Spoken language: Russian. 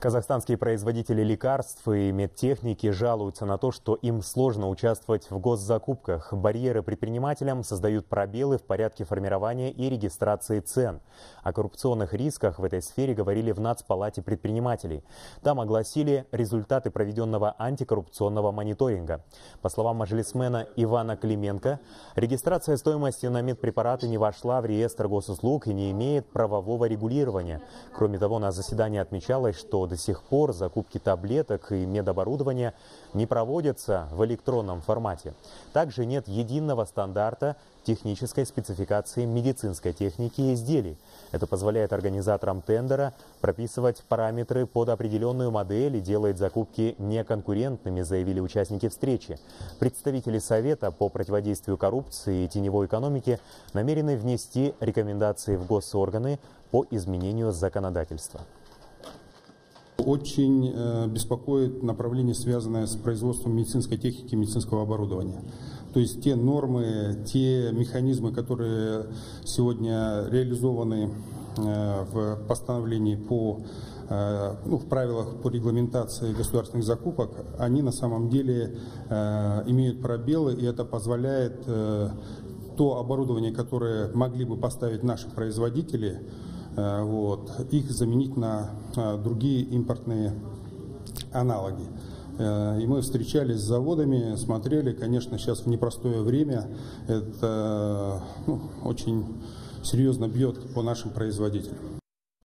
Казахстанские производители лекарств и медтехники жалуются на то, что им сложно участвовать в госзакупках. Барьеры предпринимателям создают пробелы в порядке формирования и регистрации цен. О коррупционных рисках в этой сфере говорили в Нацпалате предпринимателей. Там огласили результаты проведенного антикоррупционного мониторинга. По словам мажилисмена Ивана Клименко, регистрация стоимости на медпрепараты не вошла в реестр госуслуг и не имеет правового регулирования. Кроме того, на заседании отмечалось, что до сих пор закупки таблеток и медоборудования не проводятся в электронном формате. Также нет единого стандарта технической спецификации медицинской техники и изделий. Это позволяет организаторам тендера прописывать параметры под определенную модель и делает закупки неконкурентными, заявили участники встречи. Представители Совета по противодействию коррупции и теневой экономике намерены внести рекомендации в госорганы по изменению законодательства. Очень беспокоит направление, связанное с производством медицинской техники, медицинского оборудования. То есть те нормы, те механизмы, которые сегодня реализованы в постановлении по, в правилах по регламентации государственных закупок, они на самом деле имеют пробелы, и это позволяет то оборудование, которое могли бы поставить наши производители, их заменить на другие импортные аналоги. И мы встречались с заводами, смотрели, конечно, сейчас в непростое время это очень серьезно бьет по нашим производителям.